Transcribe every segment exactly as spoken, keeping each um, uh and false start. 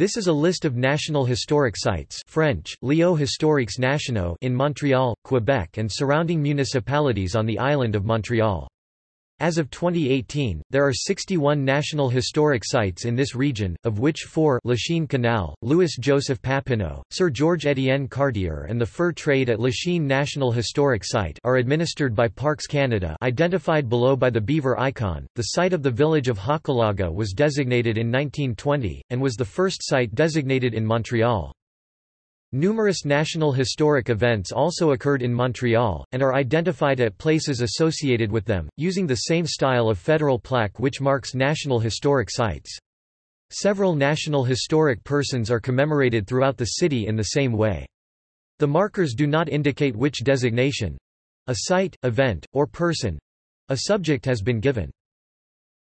This is a list of National Historic Sites (French: Lieux historiques nationaux) in Montreal, Quebec and surrounding municipalities on the island of Montreal. As of twenty eighteen, there are sixty-one National Historic Sites in this region, of which four Lachine Canal, Louis-Joseph Papineau, Sir George-Étienne Cartier and the Fur Trade at Lachine National Historic Site are administered by Parks Canada, identified below by the beaver icon. The site of the village of Hochelaga was designated in nineteen twenty, and was the first site designated in Montreal. Numerous national historic events also occurred in Montreal, and are identified at places associated with them, using the same style of federal plaque which marks national historic sites. Several national historic persons are commemorated throughout the city in the same way. The markers do not indicate which designation—a site, event, or person—a subject has been given.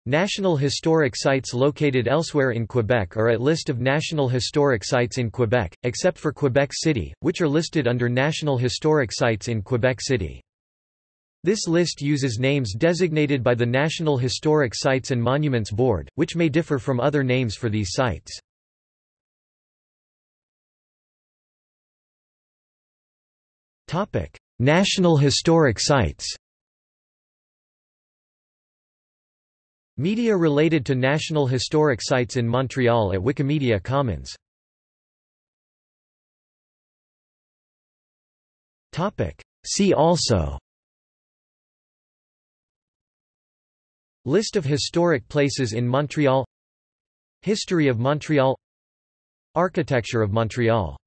National historic sites located elsewhere in Quebec are at list of National Historic Sites in Quebec, except for Quebec City, which are listed under National Historic Sites in Quebec City. This list uses names designated by the National Historic Sites and Monuments Board, which may differ from other names for these sites. National Historic Sites. Media related to National Historic Sites in Montreal at Wikimedia Commons. See also: List of historic places in Montreal, History of Montreal, Architecture of Montreal.